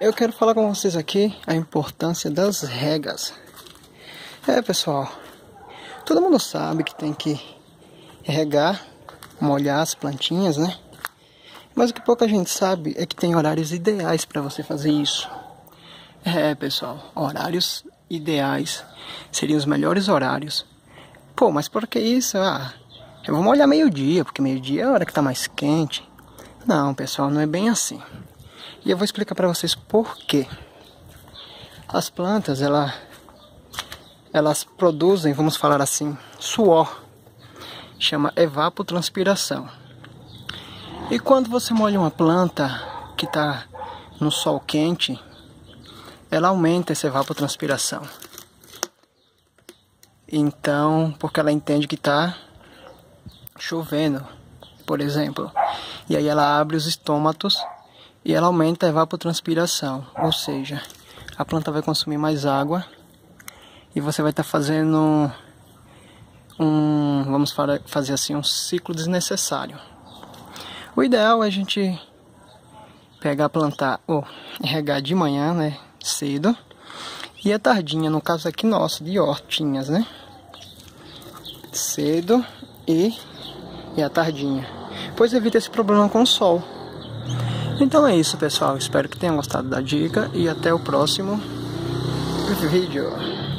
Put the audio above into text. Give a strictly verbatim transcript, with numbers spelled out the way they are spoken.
Eu quero falar com vocês aqui a importância das regas. É, pessoal, todo mundo sabe que tem que regar, molhar as plantinhas, né? Mas o que pouca gente sabe é que tem horários ideais para você fazer isso. É, pessoal, horários ideais seriam os melhores horários. Pô, mas por que isso? Ah, eu vou molhar meio-dia, porque meio-dia é a hora que tá mais quente. Não, pessoal, não é bem assim. E eu vou explicar para vocês por quê. As plantas, ela, elas produzem, vamos falar assim, suor. Chama evapotranspiração. E quando você molha uma planta que está no sol quente, ela aumenta essa evapotranspiração. Então, porque ela entende que está chovendo, por exemplo. E aí ela abre os estômatos e ela aumenta a evapotranspiração, ou seja, a planta vai consumir mais água e você vai estar tá fazendo um, vamos fazer assim, um ciclo desnecessário. O ideal é a gente pegar, plantar ou regar de manhã, né, cedo, e à tardinha, no caso aqui nosso, de hortinhas, né, cedo e, e à tardinha, pois evita esse problema com o sol. Então é isso, pessoal, espero que tenham gostado da dica e até o próximo vídeo.